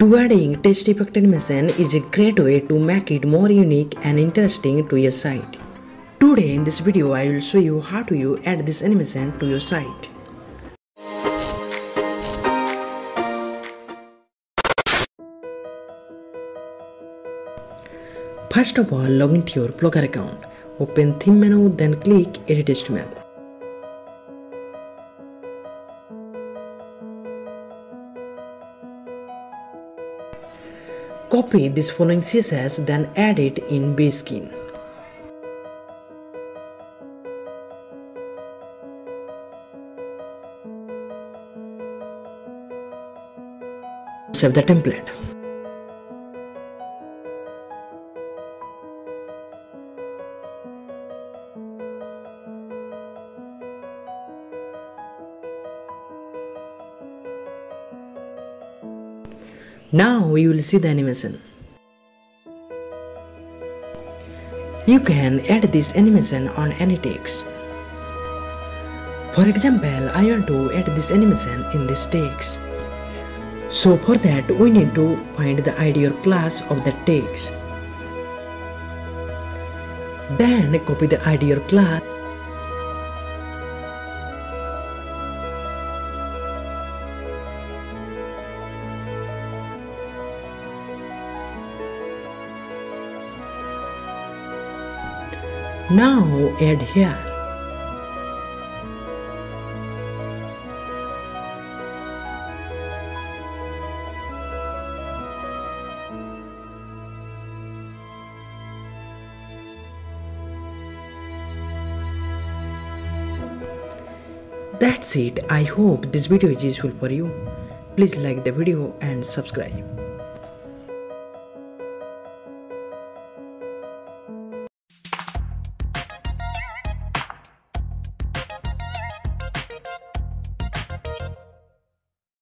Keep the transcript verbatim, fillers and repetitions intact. Providing text-effective animation is a great way to make it more unique and interesting to your site. Today in this video I will show you how to you add this animation to your site. First of all, log into your Blogger account. Open theme menu, then click edit text menu. Copy this following C S S, then add it in Baseskin. Save the template. Now we will see the animation. You can add this animation on any text. For example, I want to add this animation in this text. So for that we need to find the I D or class of the text. Then copy the I D or class. Now add here. That's it. I hope this video is useful for you. Please like the video and subscribe.